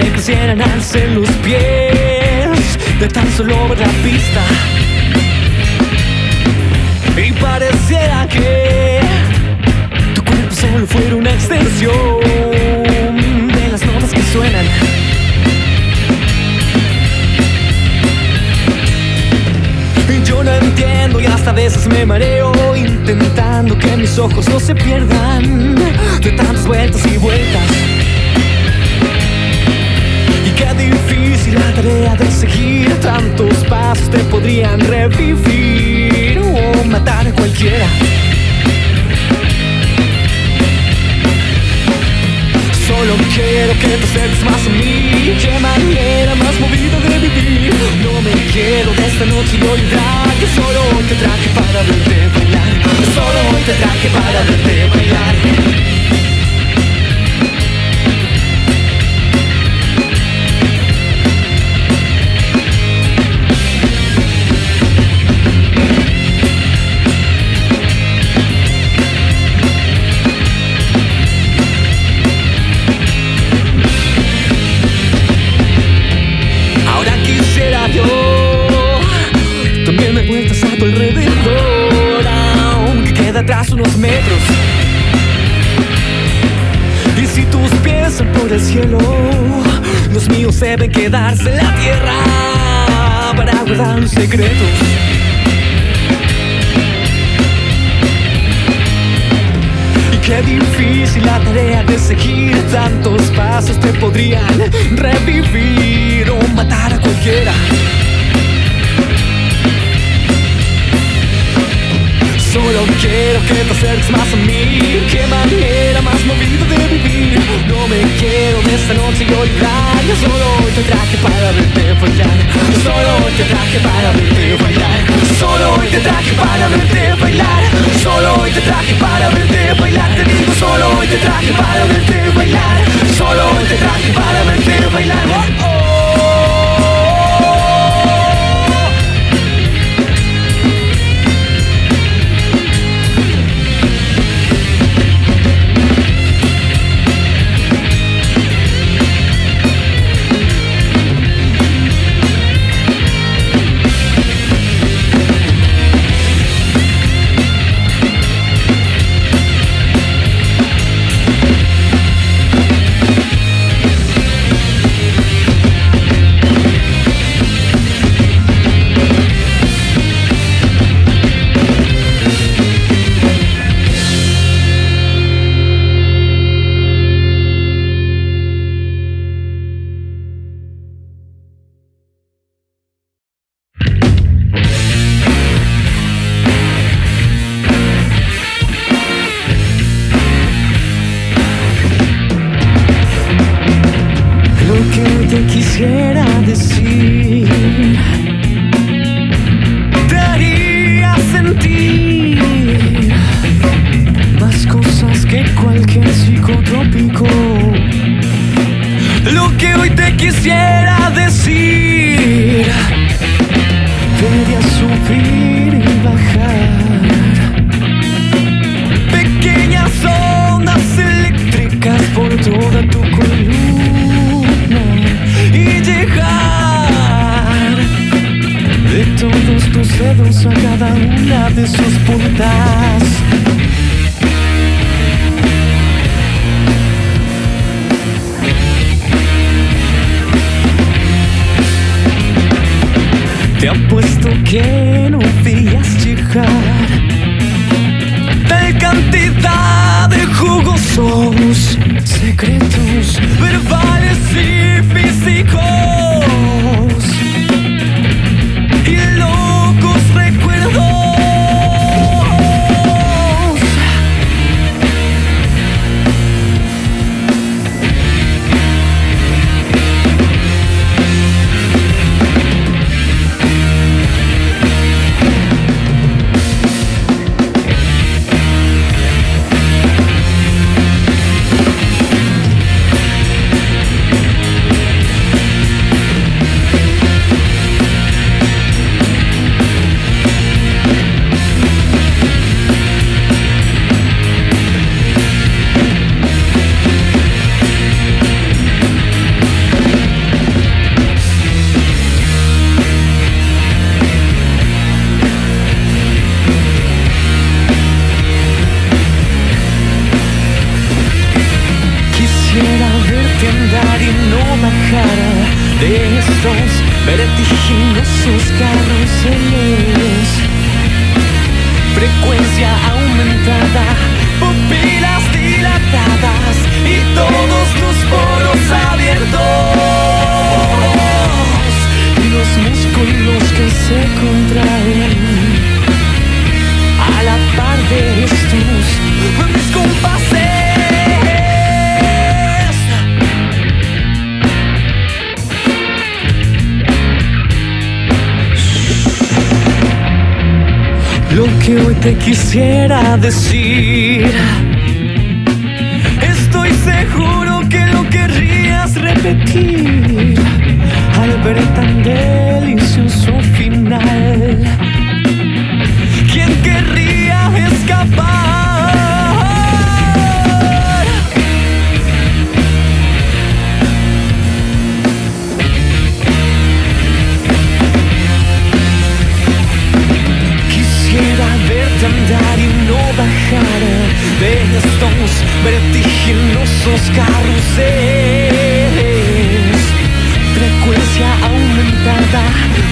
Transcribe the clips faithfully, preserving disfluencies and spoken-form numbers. te crecieran alce los pies de tan solo ver la pista, y pareciera que tu cuerpo solo fuera una extensión de las notas que suenan. Yo no entiendo y hasta a veces me mareo, intentando que mis ojos no se pierdan de tantas vueltas y vueltas. Y qué difícil la tarea de seguir, tantos pasos te podrían revivir o matar a cualquiera. Solo quiero que te acerques más a mí, qué manera más movida de vivir. No me quiero de esta noche olvidar, yo solo hoy te traje para verte bailar, yo solo hoy te traje para verte bailar. Atrás unos metros, y si tus pies son por el cielo, los míos deben quedarse en la tierra para guardar los secretos. Y qué difícil la tarea de seguir, tantos pasos te podrían revivir o matar a cualquiera. Solo quiero que te acerques más a mí, qué manera más movida de vivir. No me quiero de esta noche olvidar, yo solo hoy te traje para verte bailar, yo solo hoy te traje para verte bailar, solo hoy te traje para verte bailar, solo hoy te traje para verte bailar. Te digo, solo hoy te traje para verte bailar, solo hoy te traje para verte bailar. Oh, oh. de estos vertiginosos carruseles, frecuencia aumentada, pupilas dilatadas y todos tus poros abiertos, y los músculos que se contraen a la par de estos descompases. Lo que hoy te quisiera decir, estoy seguro que lo querrías repetir al ver tan delicioso final. ¿Quién querría escapar? Andar y no bajar de estos vertiginosos carruseles, frecuencia aumentada,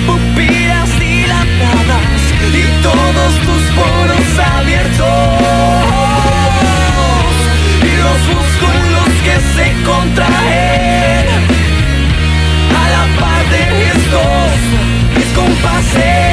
pupilas dilatadas y todos tus poros abiertos, y los músculos que se contraen a la par de estos descompases.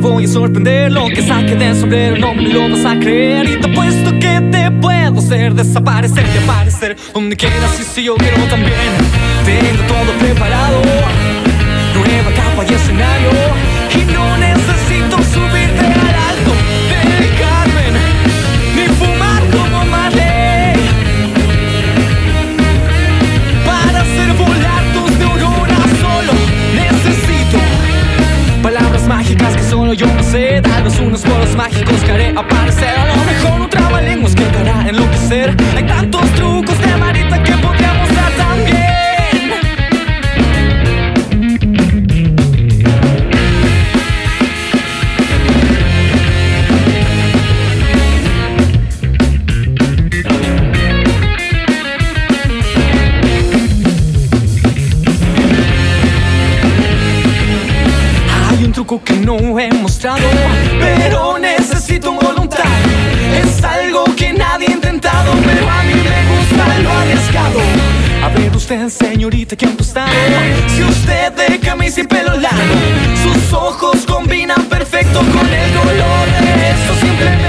voy a sorprender. Lo que saque del sombrero no me lo vas a creer, y te apuesto que te puedo hacer desaparecer y aparecer donde quieras, y si yo quiero también. Tengo todo preparado, nueva capa y escenario, y no necesito subirte al alto del Carmen ni fumar como Marley para hacer volar tus neuronas. Solo necesito palabras mágicas que solo yo no sé, tal vez unos bolos mágicos que haré aparecer. A lo mejor un trabalenguas que te hará enloquecer. Hay tantos trucos de Marita que podríamos dar también. Que no he mostrado, pero necesito voluntad. Es algo que nadie ha intentado, pero a mí me gusta lo arriesgado. A ver usted, señorita, que ha apostado. Si usted de camisa y pelo largo, sus ojos combinan perfecto con el color de estos implementos.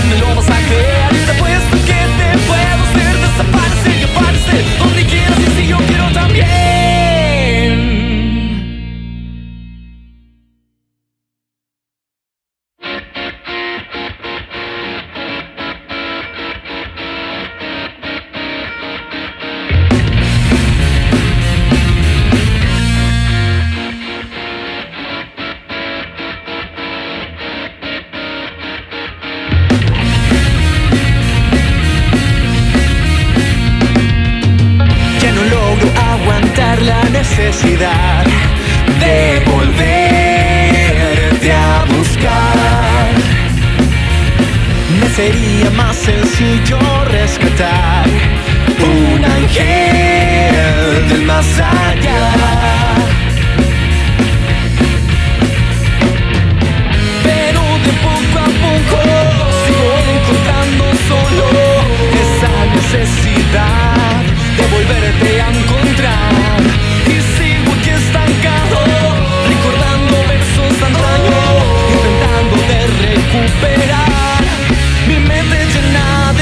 me lo vas a creer, y te puesto que te puedo hacer desaparecer y aparecer donde quieras, y si yo quiero también. De volverte a buscar, me sería más sencillo rescatar un ángel del más allá. Pero de poco a poco sigo encontrando solo esa necesidad de volverte a encontrar. Recordando versos de antaño, intentando de recuperar mi mente llena de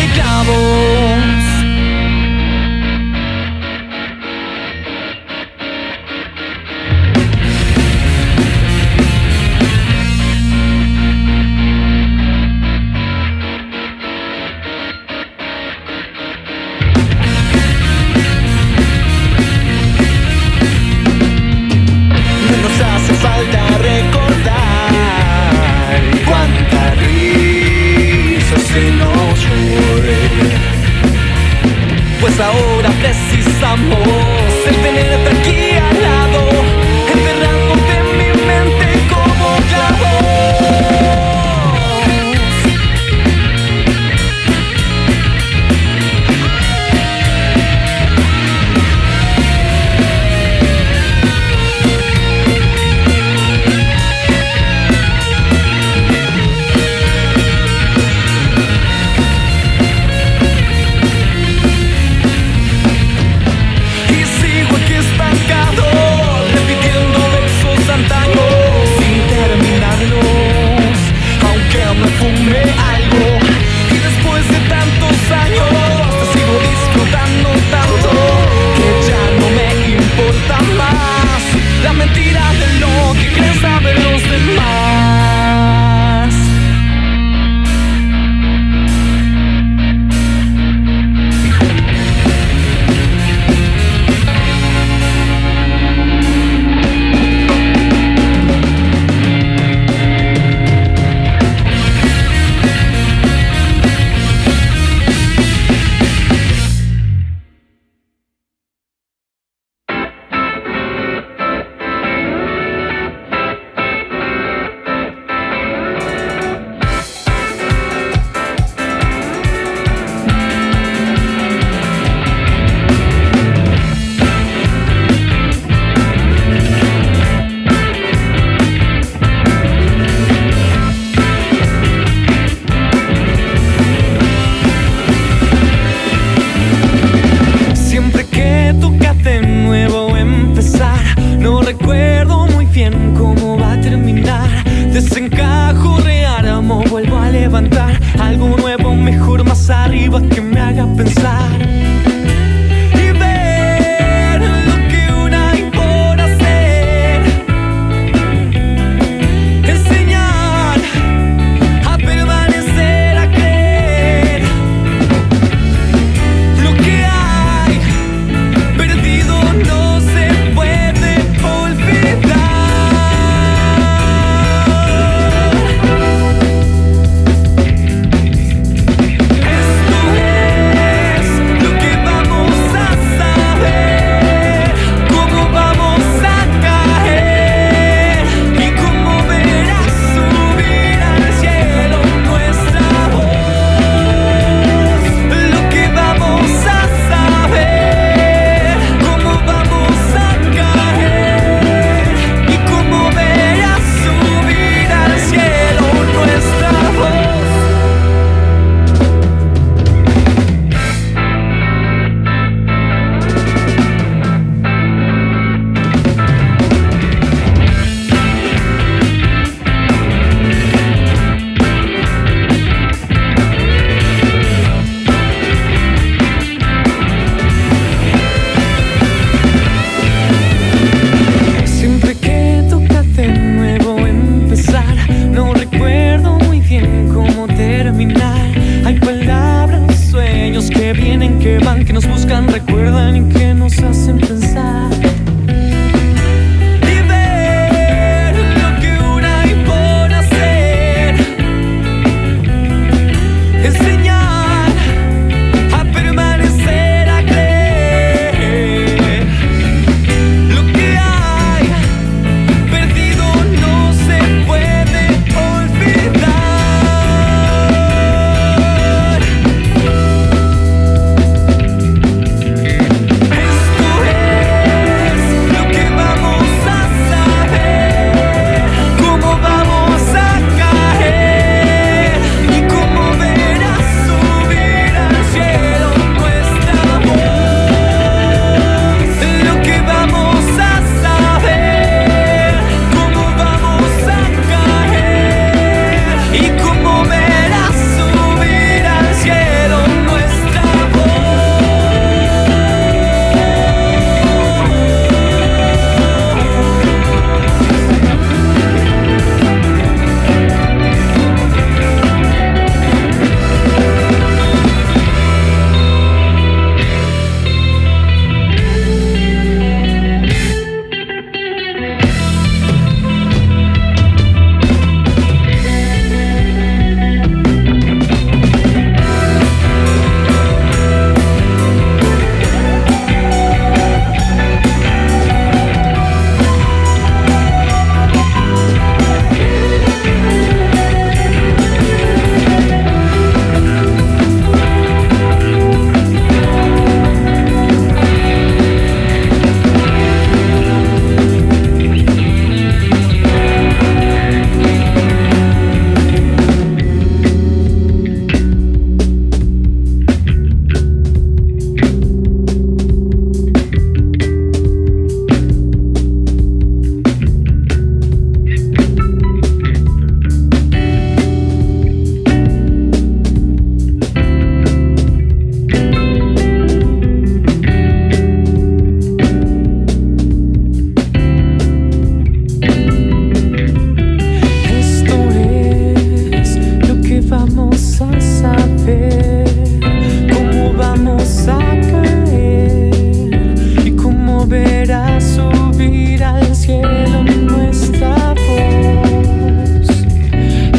levantar algo nuevo, mejor más arriba, que me haga pensar.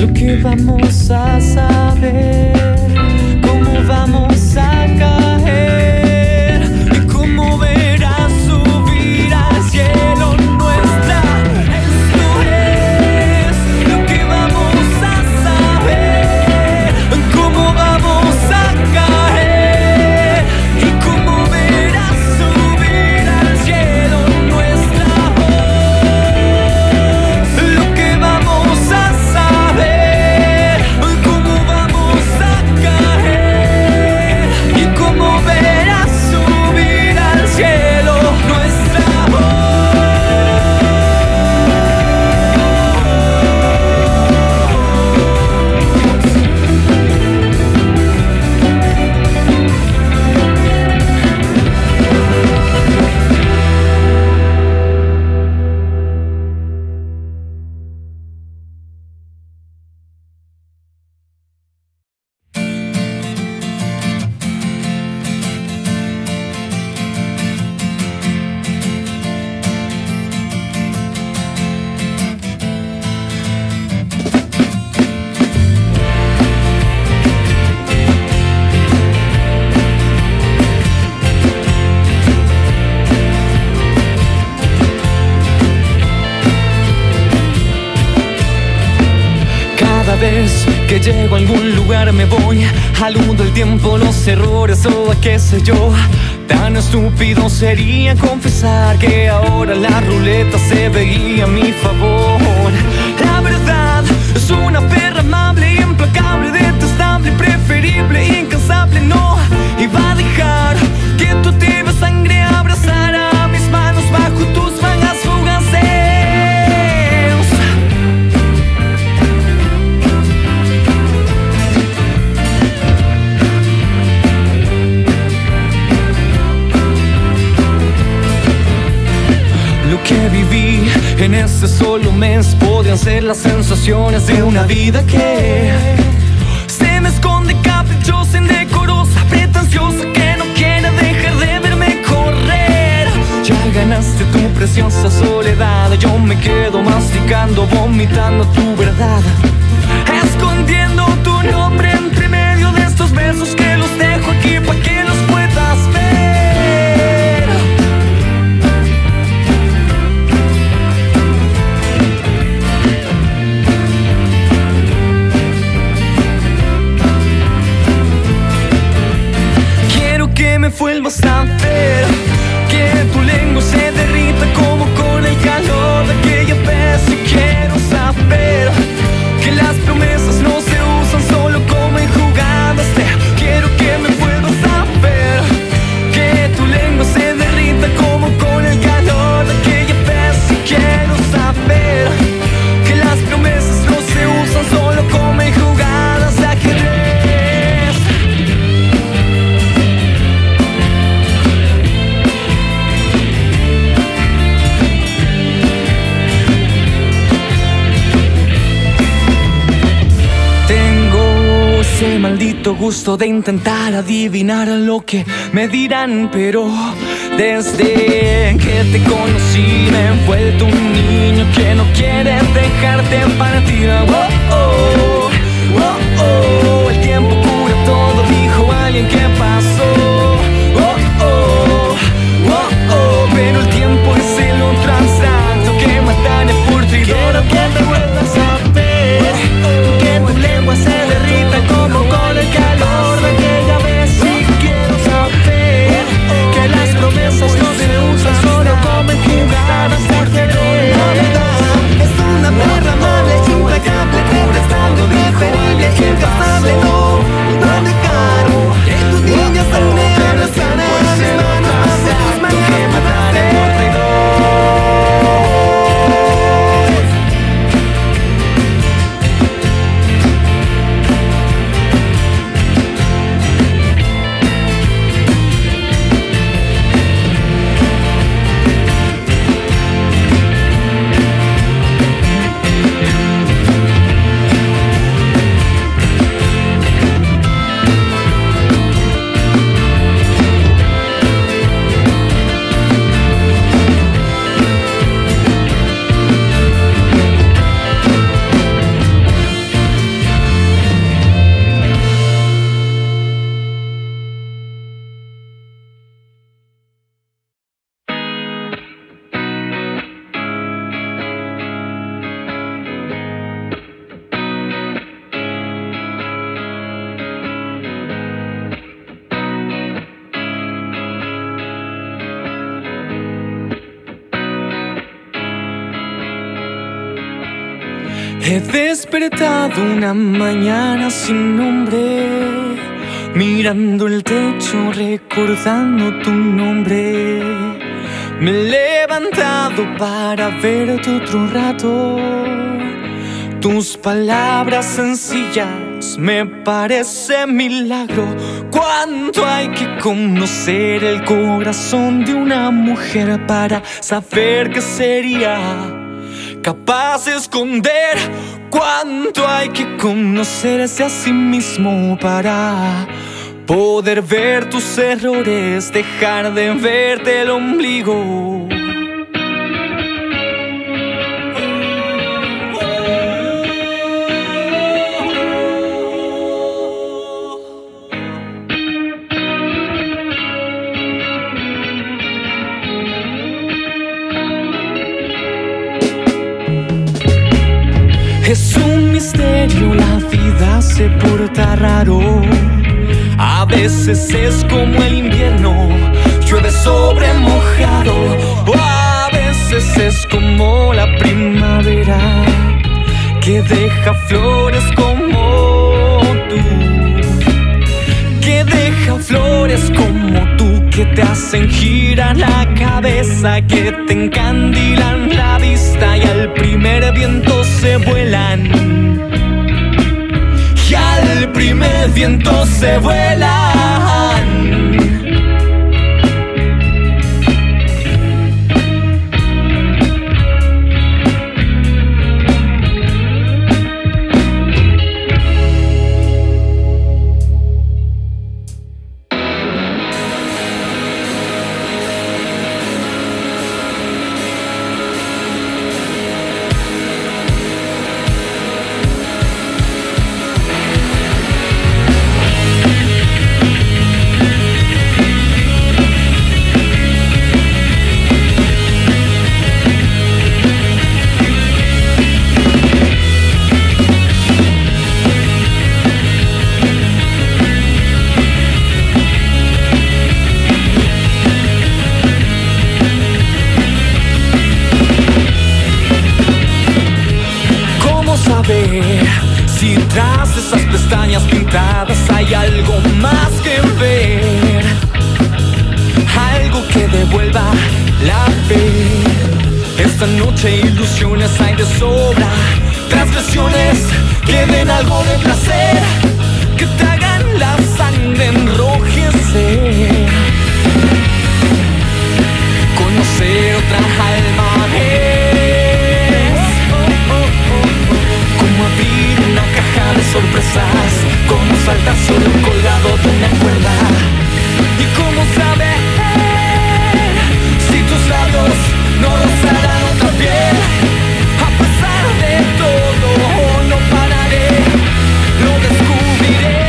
Lo que vamos a saber, cómo vamos a vez que llego a algún lugar me voy, aludo el tiempo, los errores o a qué sé yo. Tan estúpido sería confesar que ahora la ruleta se veía a mi favor. La verdad es una perra amable, implacable, detestable, preferible, incansable, no iba a dejar que tu tibia sangre abrazara mis manos bajo tus mangas fugaces. Que viví en ese solo mes podían ser las sensaciones de una vida que se me esconde, caprichosa, indecorosa, pretenciosa, que no quiere dejar de verme correr. Ya ganaste tu preciosa soledad, yo me quedo masticando, vomitando tu verdad, escondiendo tu nombre entre medio de estos versos que los dejo aquí para que los puedas ver. Vuelvas a ver que tu lengua se derrita como con el calor de aquella vez. Y quiero saber que las promesas no se usan solo como enjugadas. Te quiero que me vuelvas a ver que tu lengua se derrita como con el calor de aquella vez. Y quiero saber que las promesas no se usan solo como enjugadas. ¿A qué ese maldito gusto de intentar adivinar lo que me dirán? Pero desde que te conocí me he vuelto un niño que no quiere dejarte partir. Oh, oh, oh, oh. El tiempo cura todo, dijo alguien que pasó. Oh, oh, oh, oh. Pero el tiempo es el otro asalto que matan el purtidor. Que te vuelvas a ver, que tu lengua se derrita como con el calor de aquella vez. Y quiero saber que las promesas no se usan solo como enjugadas de querer. La verdad es una perra amable, implacable, prestando, diferible, incansable, no iba a dejar que tu niña sangre abrazara mis manos bajo tus mangas de poder. He despertado una mañana sin nombre, mirando el techo, recordando tu nombre. Me he levantado para verte otro rato. Tus palabras sencillas me parecen milagro. Cuánto hay que conocer el corazón de una mujer para saber qué sería capaz de esconder. Cuánto hay que conocerse a sí mismo para poder ver tus errores, dejar de verte el ombligo. Misterio cambio la vida se porta raro. A veces es como el invierno, llueve sobre mojado. O a veces es como la primavera, que deja flores como tú, que deja flores como tú, que te hacen girar la cabeza, que te encandilan la vista y al primer viento se vuelan. Y al primer viento se vuelan. Si tras esas pestañas pintadas hay algo más que ver, algo que devuelva la fe. Esta noche ilusiones hay de sobra, transgresiones que den algo de placer, que te hagan la sangre enrojecer. Conocer otra alma de sorpresas, como saltar sobre un colgado de una cuerda. Y cómo saber si tus labios no rozarán otra piel. A pesar de todo no pararé, lo descubriré,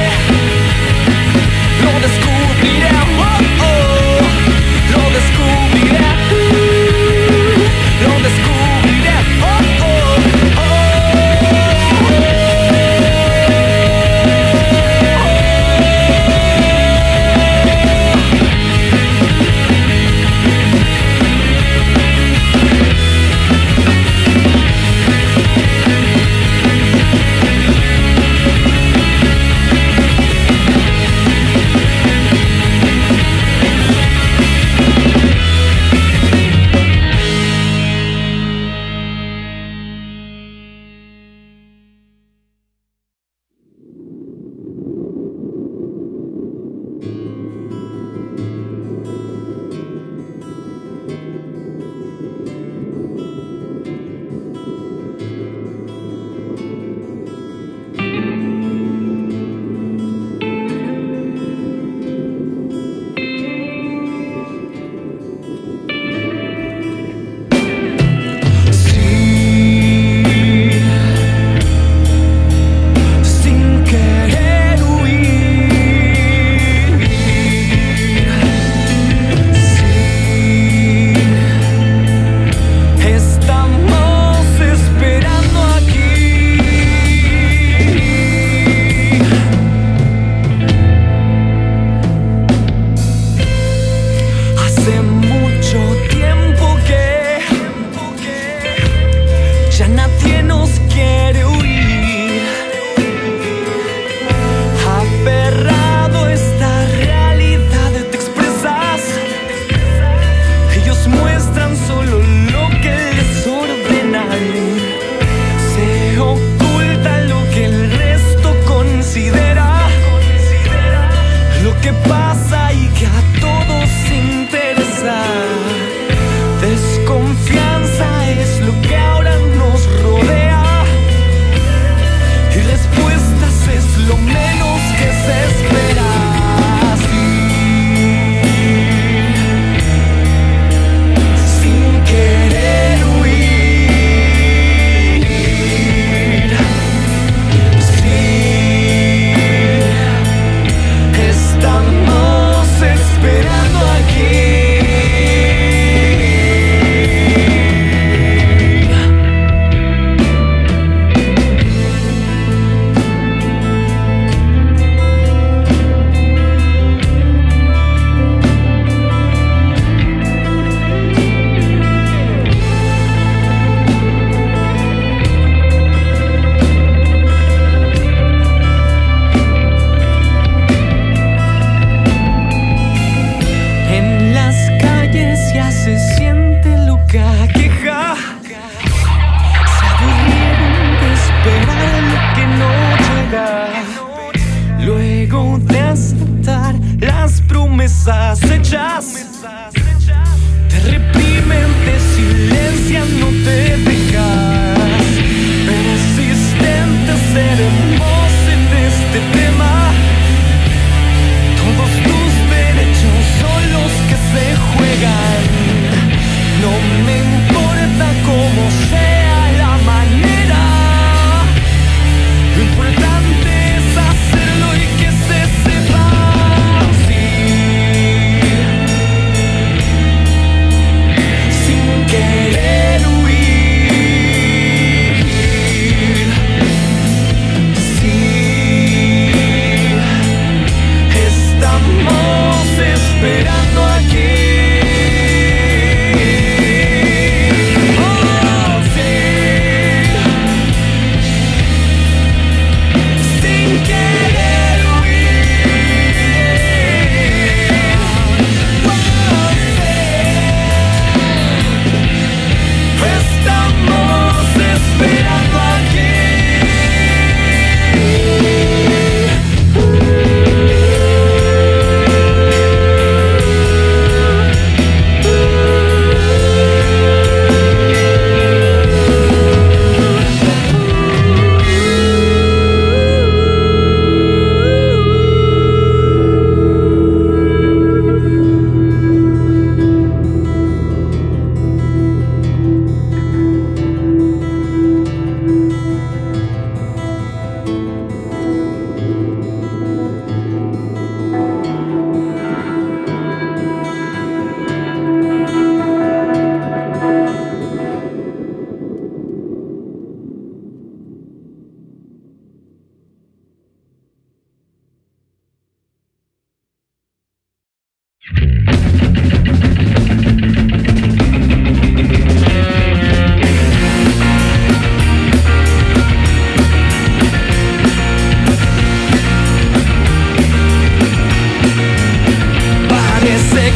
lo descubriré, oh, oh, lo descubriré, uh, lo descubriré, oh, oh, oh. Oh, oh, oh.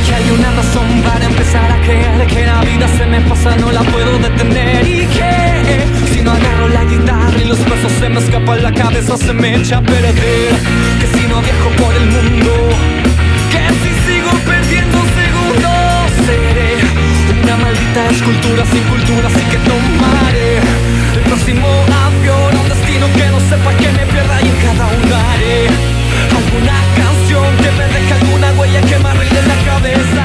que hay una razón para empezar a creer, que la vida se me pasa, no la puedo detener, y que si no agarro la guitarra y los pasos se me escapan, la cabeza se me echa a perder, que si no viajo por el mundo, que si sigo perdiendo segundos, seré una maldita escultura sin cultura, así que tomaré el próximo avión a un destino que no sepa que me pierda, y en cada una haré alguna canción que me deje alguna huella que me arregle la cabeza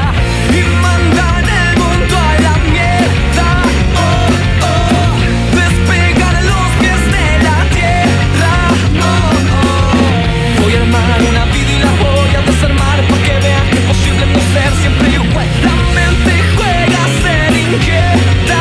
y mandar el mundo a la mierda. Oh, oh, despegar los pies de la tierra. Oh, oh, voy a armar una vida y la voy a desarmar para que vean que es posible no ser siempre igual. La mente juega a ser inquieta.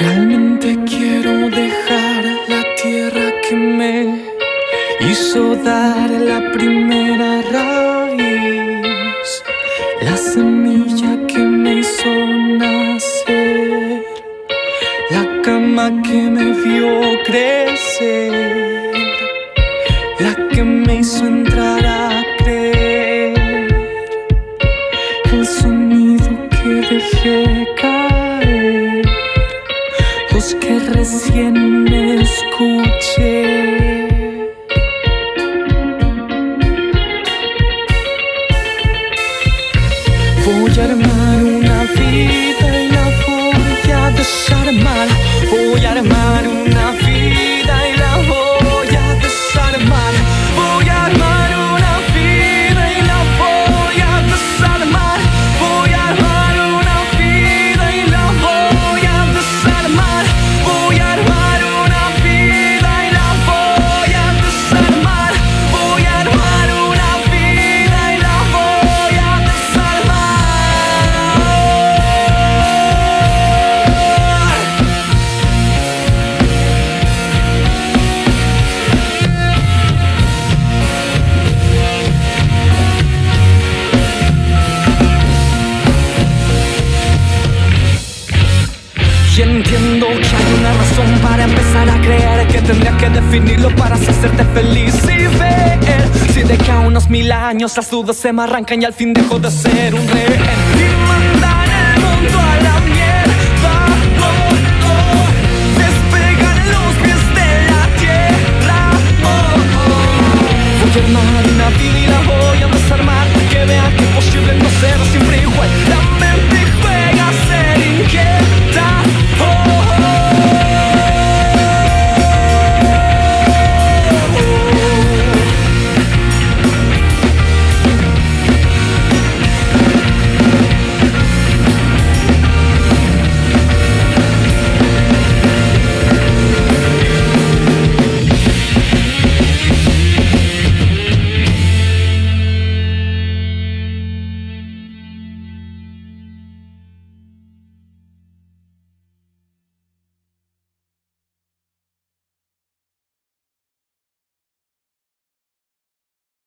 Realmente quiero dejar la tierra que me hizo dar la primera raíz, la semilla que me hizo nacer, la cama que me vio crecer, la que me hizo entrar a creer, el sonido que dejé caer, los que recién escuché. Voy a armar una vida y la voy a desarmar. Voy a armar una vida y la voy a desarmar. Voy a armar una vida y la voy a desarmar. Voy a armar una vida y la voy a desarmar. Voy a armar una vida y la voy a desarmar. Voy a armar una vida y la voy a desarmar. Y entiendo que hay una razón para empezar a creer, que tendría que definirlo para así hacerte feliz y ver si de acá a unos mil años las dudas se me arrancan y al fin dejo de ser un rehén y mandar el mundo a la mierda. Oh, oh, despegar los pies de la tierra. Oh, oh, voy a armar una vida y la voy a desarmar para que vean que es posible no ser siempre igual. La